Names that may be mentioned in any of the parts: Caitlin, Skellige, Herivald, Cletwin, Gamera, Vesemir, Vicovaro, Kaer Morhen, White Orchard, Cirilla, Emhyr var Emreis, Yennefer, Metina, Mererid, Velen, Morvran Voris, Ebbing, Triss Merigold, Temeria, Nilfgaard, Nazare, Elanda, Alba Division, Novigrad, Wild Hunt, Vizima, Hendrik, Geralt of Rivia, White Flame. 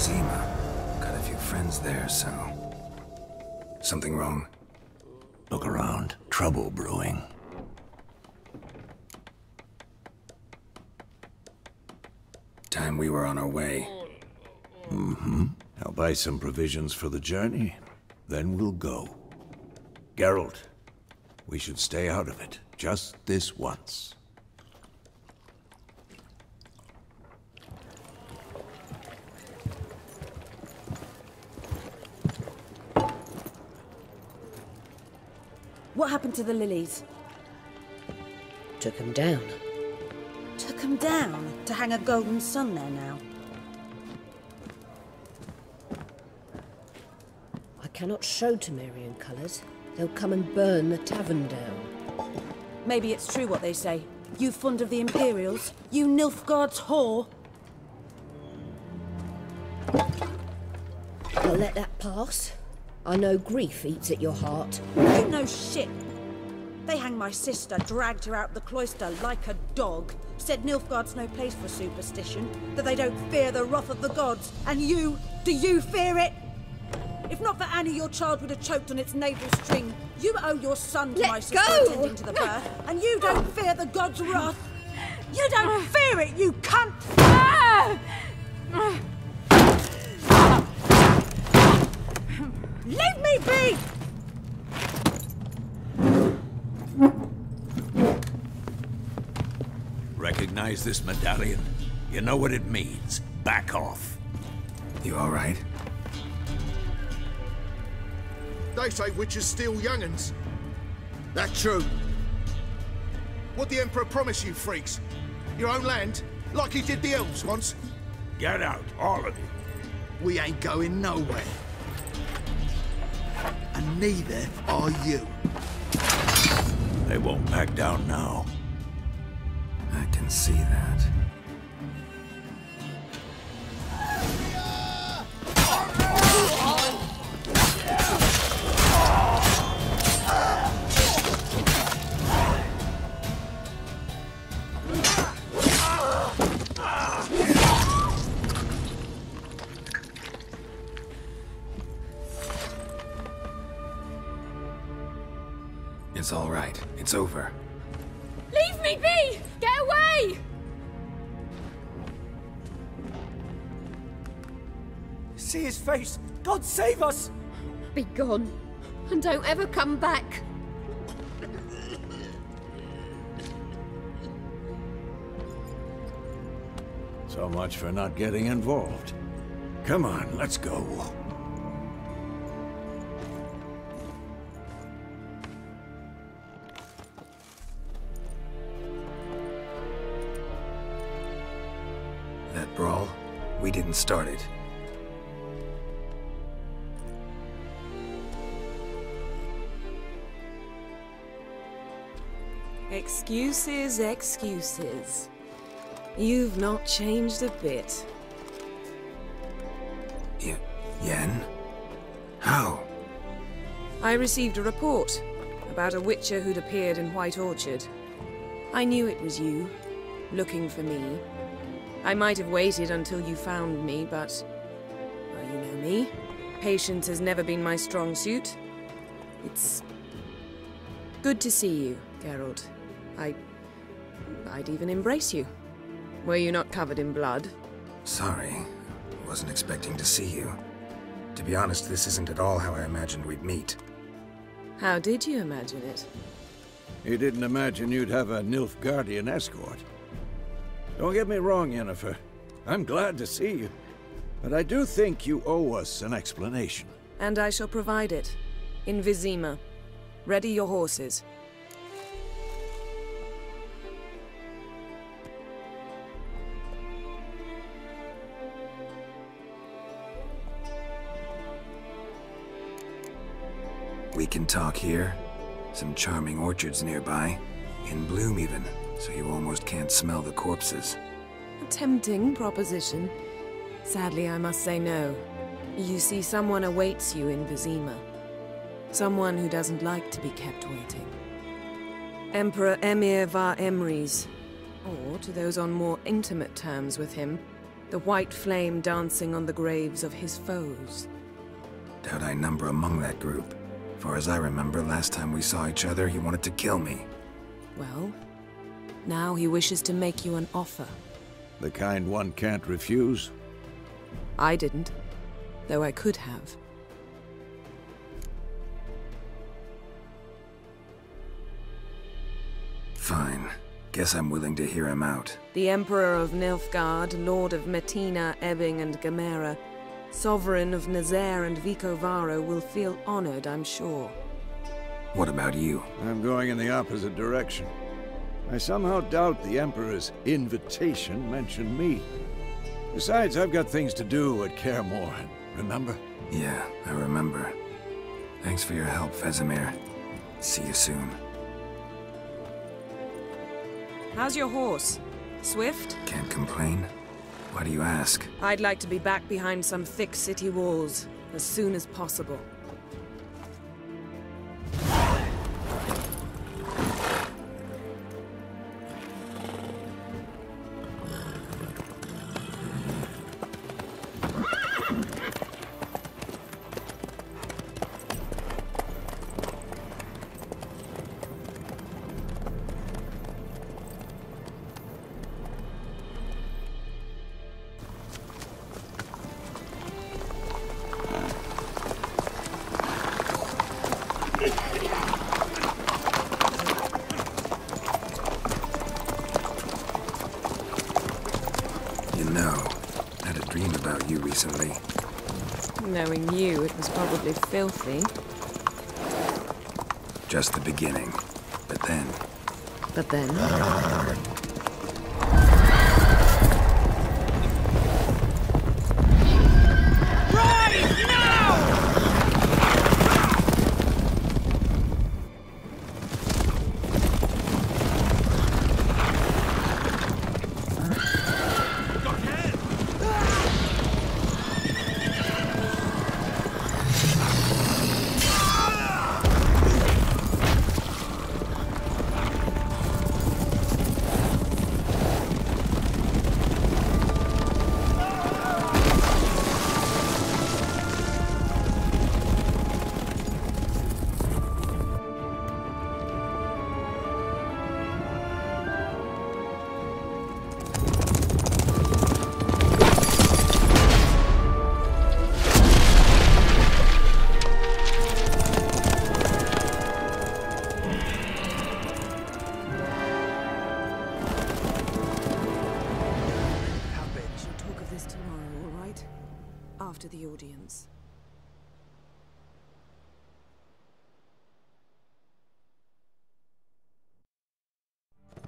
Vizima. Got a few friends there, so... Something wrong? Look around. Trouble brewing. Time we were on our way. Mm-hmm. I'll buy some provisions for the journey. Then we'll go. Geralt, we should stay out of it. Just this once. What happened to the lilies? Took them down. Took them down? To hang a golden sun there now? I cannot show Temerian colours. They'll come and burn the tavern down. Maybe it's true what they say. You fond of the Imperials? You Nilfgaard's whore? I'll let that pass. I know grief eats at your heart. You know shit! They hanged my sister, dragged her out the cloister like a dog. Said Nilfgaard's no place for superstition, that they don't fear the wrath of the gods. And you, do you fear it? If not for Annie, your child would have choked on its navel string. You owe your son to my sister attending to the birth, and you don't fear the gods' wrath. You don't fear it, you cunt! Leave me be! Recognize this medallion? You know what it means. Back off. You all right? They say witches steal young'uns. That's true. What the Emperor promised you, freaks? Your own land, like he did the elves once. Get out, all of you. We ain't going nowhere. And neither are you. They won't back down now. I can see that. It's all right. It's over. Leave me be! Get away! See his face! God save us! Be gone. And don't ever come back. So much for not getting involved. Come on, let's go. We didn't start it. Excuses, excuses. You've not changed a bit. Yen? How? I received a report about a witcher who'd appeared in White Orchard. I knew it was you, looking for me. I might have waited until you found me, but... Well, you know me. Patience has never been my strong suit. It's... good to see you, Geralt. I'd even embrace you. Were you not covered in blood? Sorry. Wasn't expecting to see you. To be honest, this isn't at all how I imagined we'd meet. How did you imagine it? You didn't imagine you'd have a Nilfgaardian escort. Don't get me wrong, Yennefer. I'm glad to see you. But I do think you owe us an explanation. And I shall provide it. In Vizima. Ready your horses. We can talk here. Some charming orchards nearby. In bloom, even. So you almost can't smell the corpses. A tempting proposition. Sadly, I must say no. You see, someone awaits you in Vizima. Someone who doesn't like to be kept waiting. Emperor Emhyr var Emreis, or, to those on more intimate terms with him, the white flame dancing on the graves of his foes. Doubt I number among that group. For as I remember, last time we saw each other, he wanted to kill me. Well, now he wishes to make you an offer. The kind one can't refuse. I didn't, though I could have. Fine. Guess I'm willing to hear him out. The Emperor of Nilfgaard, Lord of Metina, Ebbing and Gamera, Sovereign of Nazare and Vicovaro will feel honored, I'm sure. What about you? I'm going in the opposite direction. I somehow doubt the Emperor's invitation mentioned me. Besides, I've got things to do at Kaer Morhen, remember? Yeah, I remember. Thanks for your help, Vesemir. See you soon. How's your horse? Swift? Can't complain. Why do you ask? I'd like to be back behind some thick city walls as soon as possible. Recently. Knowing you, it was probably filthy. Just the beginning. But then?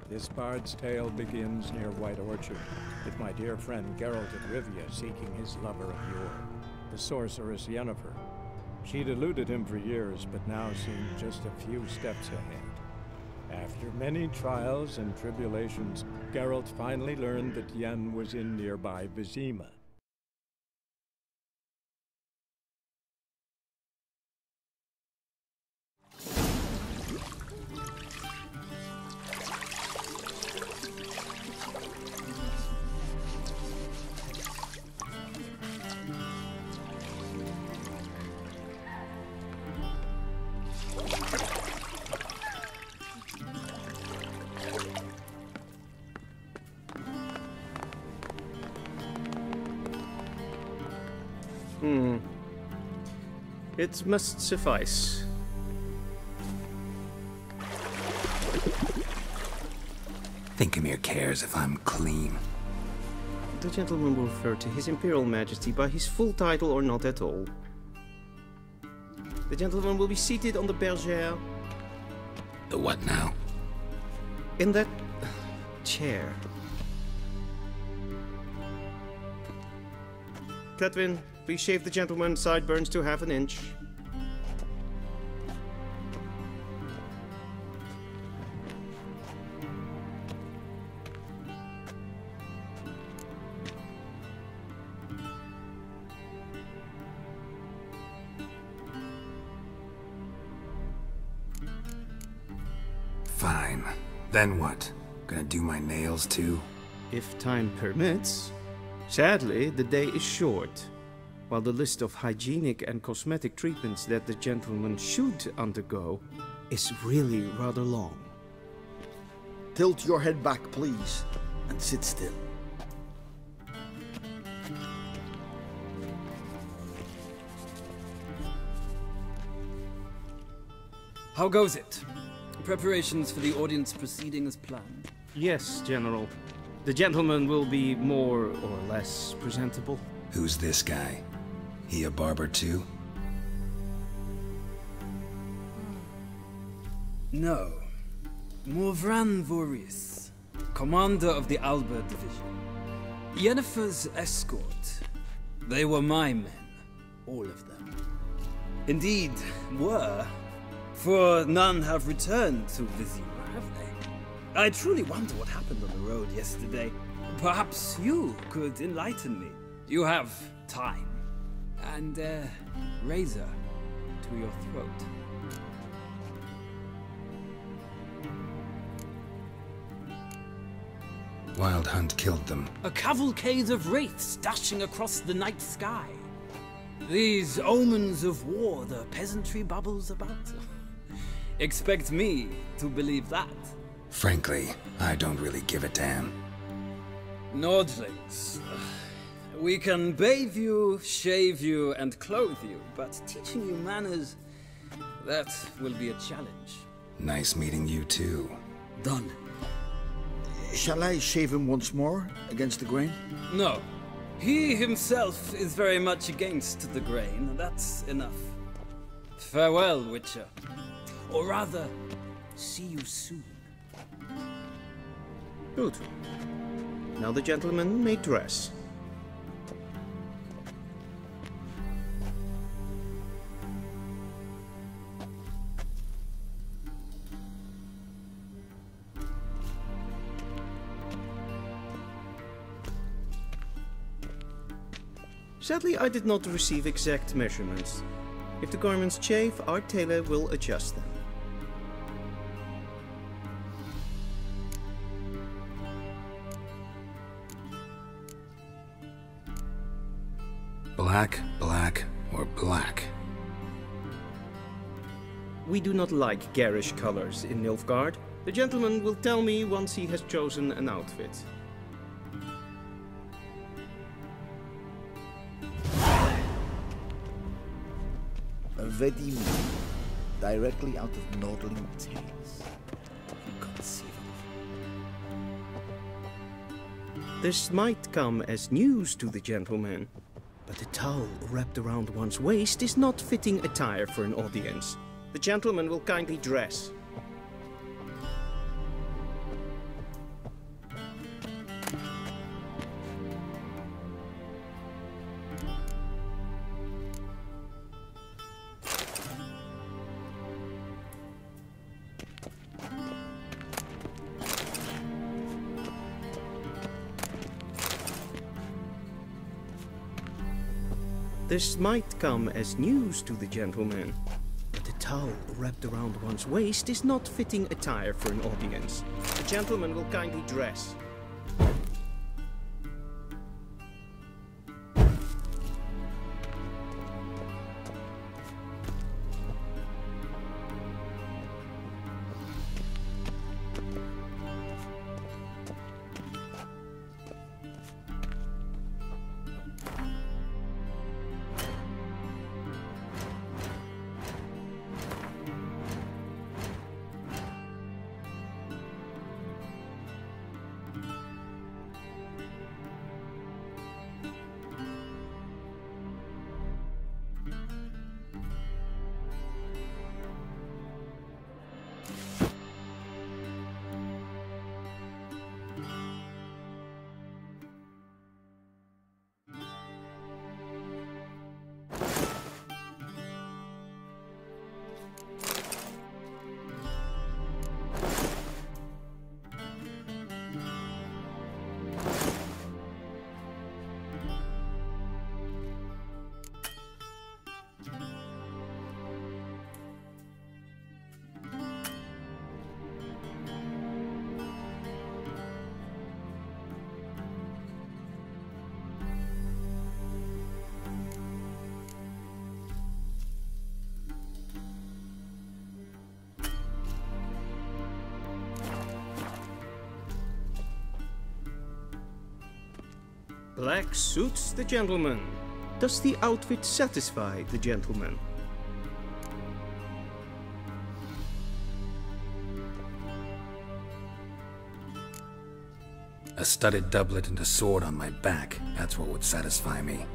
This bard's tale begins near White Orchard, with my dear friend Geralt of Rivia seeking his lover of yore, the sorceress Yennefer. She'd eluded him for years, but now seemed just a few steps ahead. After many trials and tribulations, Geralt finally learned that Yen was in nearby Vizima. It must suffice. Think Emhyr cares if I'm clean. The gentleman will refer to his Imperial Majesty by his full title or not at all. The gentleman will be seated on the bergère. The what now? In that chair. Cletwin, please shave the gentleman's sideburns to 1/2 inch. Fine. Then what? Gonna do my nails too? If time permits. Sadly, the day is short. While the list of hygienic and cosmetic treatments that the gentleman should undergo is really rather long. Tilt your head back, please, and sit still. How goes it? Preparations for the audience proceeding as planned? Yes, General. The gentleman will be more or less presentable. Who's this guy? He a barber too? No. Morvran Voris, commander of the Alba Division. Yennefer's escort. They were my men, all of them. Indeed, were. For none have returned to Vizima, have they? I truly wonder what happened on the road yesterday. Perhaps you could enlighten me. You have time. And a razor to your throat. Wild Hunt killed them. A cavalcade of wraiths dashing across the night sky. These omens of war the peasantry bubbles about. Expect me to believe that. Frankly, I don't really give a damn. Nordlings, we can bathe you, shave you, and clothe you, but teaching you manners, that will be a challenge. Nice meeting you too. Done. Shall I shave him once more, against the grain? No. He himself is very much against the grain. That's enough. Farewell, Witcher. Or rather, see you soon. Good. Now the gentleman may dress. Sadly, I did not receive exact measurements. If the garments chafe, our tailor will adjust them. Black, black, or black. We do not like garish colors in Nilfgaard. The gentleman will tell me once he has chosen an outfit. Vesemir, directly out of Nordling tales. Inconceivable. This might come as news to the gentleman, but a towel wrapped around one's waist is not fitting attire for an audience. The gentleman will kindly dress. This might come as news to the gentleman, but a towel wrapped around one's waist is not fitting attire for an audience. The gentleman will kindly dress. Black suits the gentleman. Does the outfit satisfy the gentleman? A studded doublet and a sword on my back, that's what would satisfy me.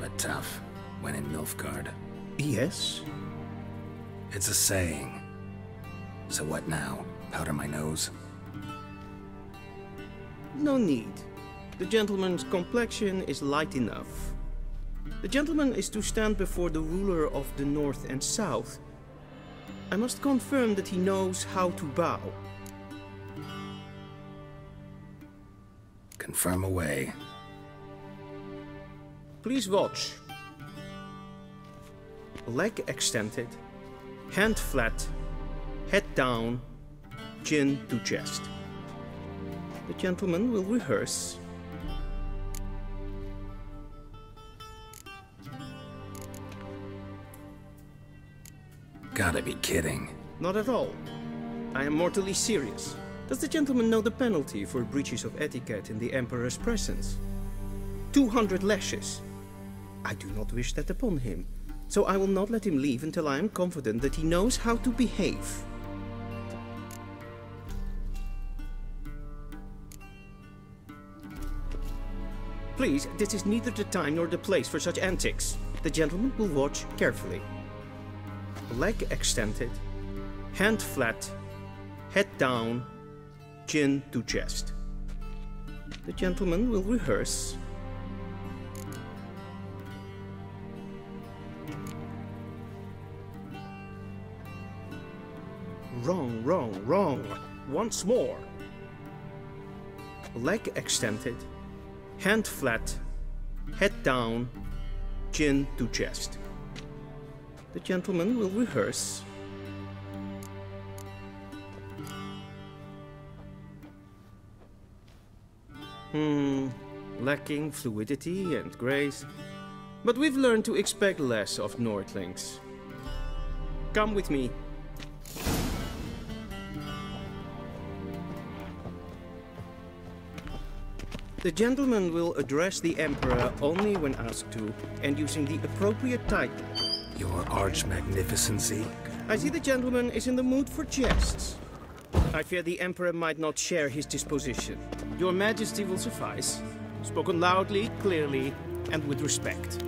But tough, when in Nilfgaard. Yes? It's a saying. So what now? Powder my nose? No need. The gentleman's complexion is light enough. The gentleman is to stand before the ruler of the North and South. I must confirm that he knows how to bow. Confirm away. Please watch. Leg extended, hand flat, head down, chin to chest. The gentleman will rehearse. Gotta be kidding. Not at all. I am mortally serious. Does the gentleman know the penalty for breaches of etiquette in the Emperor's presence? 200 lashes. I do not wish that upon him, so I will not let him leave until I am confident that he knows how to behave. Please, this is neither the time nor the place for such antics. The gentleman will watch carefully. Leg extended, hand flat, head down, chin to chest. The gentleman will rehearse. Wrong, wrong, wrong. Once more. Leg extended, hand flat, head down, chin to chest. The gentleman will rehearse. Lacking fluidity and grace. But we've learned to expect less of Nordlings. Come with me. The gentleman will address the Emperor only when asked to, and using the appropriate title. Your Archmagnificency? I see the gentleman is in the mood for jests. I fear the Emperor might not share his disposition. Your Majesty will suffice. Spoken loudly, clearly, and with respect.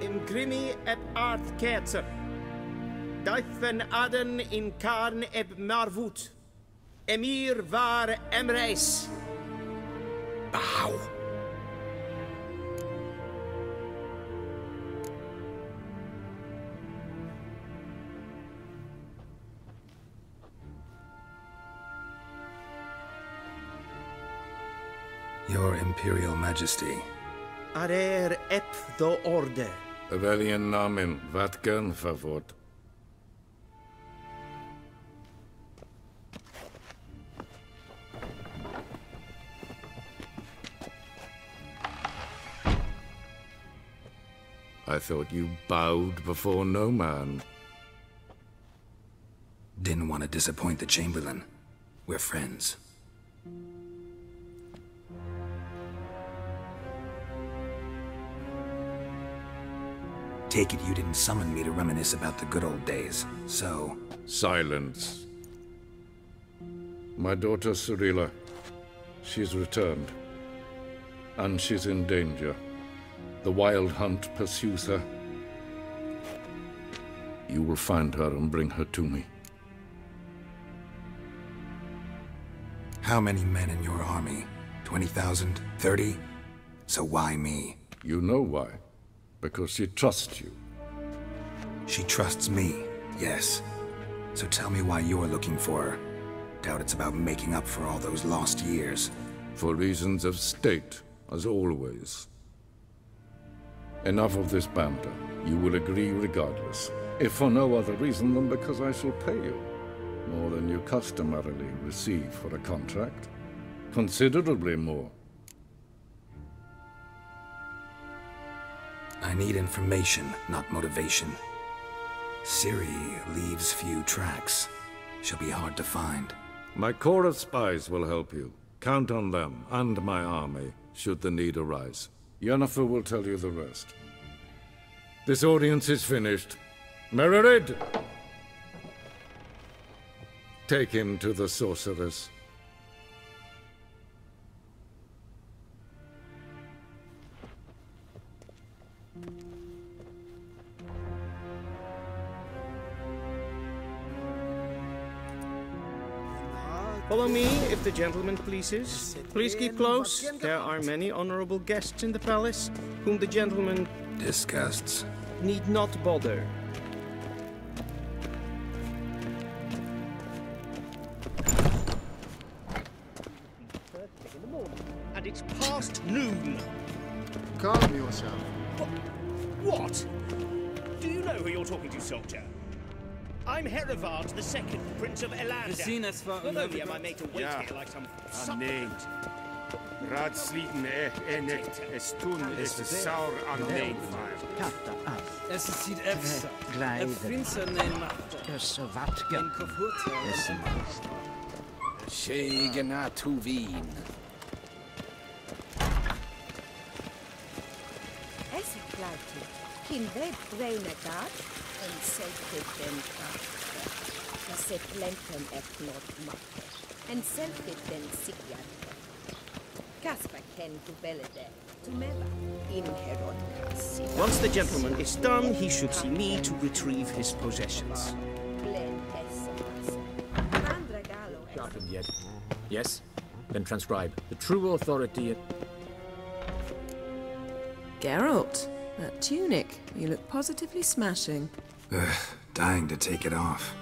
Imgrimi eb Arthketzer. Daifen Aden in Karn eb Marvut. Emhyr var Emreis. Bow. Your Imperial Majesty. Arer ep do orde. Velen namen vatkan favort. I thought you bowed before no man. Didn't want to disappoint the Chamberlain. We're friends. Take it you didn't summon me to reminisce about the good old days, so... Silence. My daughter Cirilla. She's returned. And she's in danger. The Wild Hunt pursues her. You will find her and bring her to me. How many men in your army? 20,000? 30? So why me? You know why. Because she trusts you. She trusts me, yes. So tell me why you're looking for her. Doubt it's about making up for all those lost years. For reasons of state, as always. Enough of this banter. You will agree regardless, if for no other reason than because I shall pay you more than you customarily receive for a contract. Considerably more. I need information, not motivation. Ciri leaves few tracks. She'll be hard to find. My corps of spies will help you. Count on them and my army, should the need arise. Yennefer will tell you the rest. This audience is finished. Mererid! Take him to the sorceress. Follow me, if the gentleman pleases. Please keep close. There are many honorable guests in the palace, whom the gentleman disgusts. Need not bother. And it's past noon. Calm yourself. What? Do you know who you're talking to, soldier? I'm Herivald II, Prince of Elanda. Although we am I made to wait here like some supplicant. Rad sliten nicht, es tun es saur am Nebenfall. Es sieht Efsa, Prinzernen macht es so watgen. Schegena tu Wien. Es ist gleichlich, Kinder brennen Gart. En selvkvittende og set lenten et nåt makker. En selvkvittende sigjerde. Kasper kan du bellede, du meva, inherod kassi. Once the gentleman is done, he should see me to retrieve his possessions. Yes, then transcribe. The true authority... Geralt, that tunic, you look positively smashing. Ugh, dying to take it off.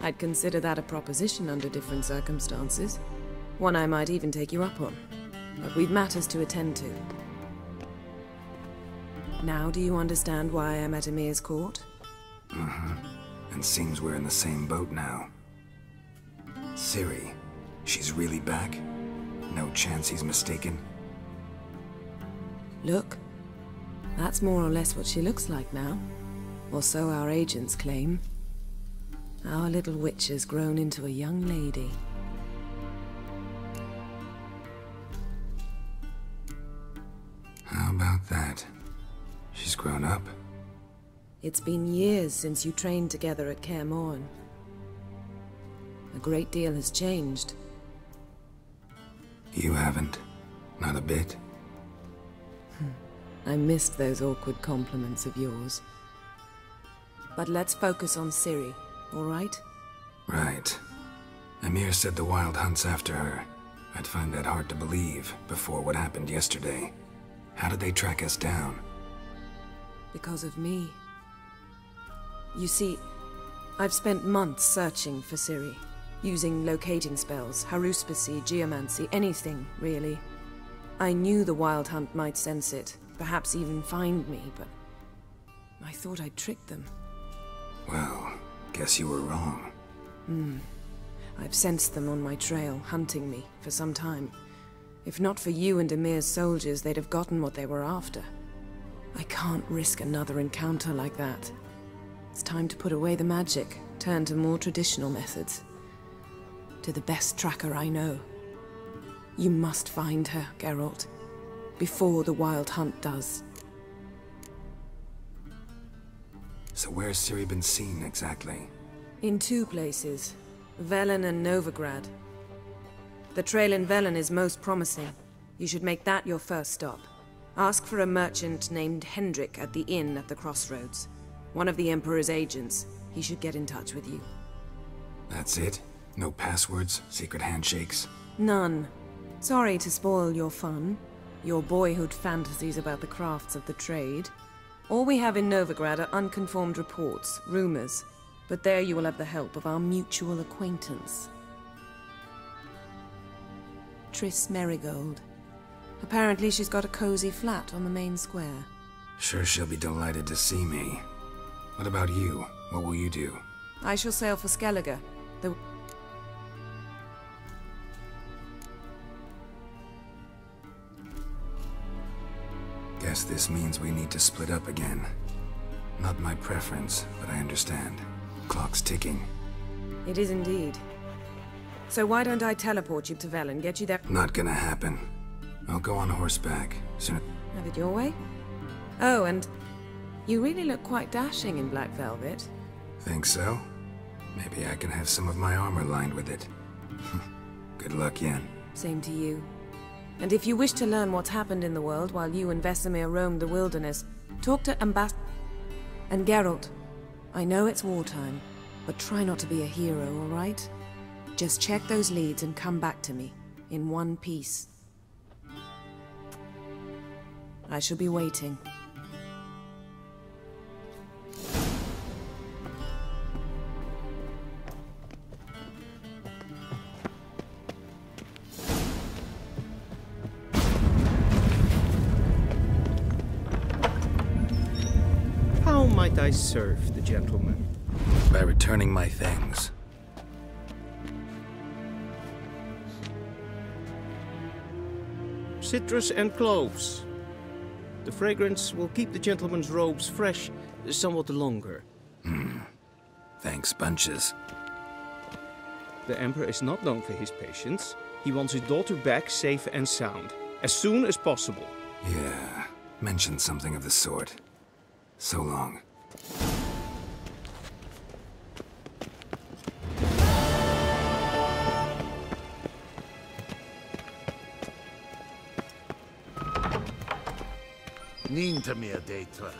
I'd consider that a proposition under different circumstances. One I might even take you up on. But we've matters to attend to. Now do you understand why I'm at Emir's court? And seems we're in the same boat now. Ciri, she's really back? No chance he's mistaken? Look, that's more or less what she looks like now. Or so our agents claim. Our little witch has grown into a young lady. How about that? She's grown up? It's been years since you trained together at Kaer Morhen. A great deal has changed. You haven't? Not a bit? I missed those awkward compliments of yours. But let's focus on Ciri, all right? Right. Emhyr said the Wild Hunt's after her. I'd find that hard to believe before what happened yesterday. How did they track us down? Because of me. You see, I've spent months searching for Ciri, using locating spells, haruspicy, geomancy, anything, really. I knew the Wild Hunt might sense it, perhaps even find me, but I thought I'd tricked them. Well, guess you were wrong. I've sensed them on my trail, hunting me, for some time. If not for you and Emir's soldiers, they'd have gotten what they were after. I can't risk another encounter like that. It's time to put away the magic, turn to more traditional methods. To the best tracker I know. You must find her, Geralt. Before the Wild Hunt does. So where's Ciri been seen, exactly? In two places. Velen and Novigrad. The trail in Velen is most promising. You should make that your first stop. Ask for a merchant named Hendrik at the inn at the crossroads. One of the Emperor's agents. He should get in touch with you. That's it? No passwords? Secret handshakes? None. Sorry to spoil your fun. Your boyhood fantasies about the crafts of the trade. All we have in Novigrad are unconfirmed reports, rumors, but there you will have the help of our mutual acquaintance. Triss Merigold. Apparently she's got a cozy flat on the main square. Sure she'll be delighted to see me. What about you? What will you do? I shall sail for Skellige. Guess this means we need to split up again. Not my preference, but I understand. Clock's ticking. It is indeed. So why don't I teleport you to Velen, get you there? Not gonna happen. I'll go on horseback, soon. Have it your way? Oh, and you really look quite dashing in black velvet. Think so? Maybe I can have some of my armor lined with it. Good luck, Yen. Same to you. And if you wish to learn what's happened in the world while you and Vesemir roamed the wilderness, talk to Ambassador and Geralt. I know it's wartime, but try not to be a hero, all right? Just check those leads and come back to me, in one piece. I shall be waiting. How might I serve the gentleman? By returning my things. Citrus and cloves. The fragrance will keep the gentleman's robes fresh somewhat longer. Thanks, bunches. The Emperor is not known for his patience. He wants his daughter back safe and sound, as soon as possible. Yeah, mentioned something of the sort. So long. Nintamir Deitra.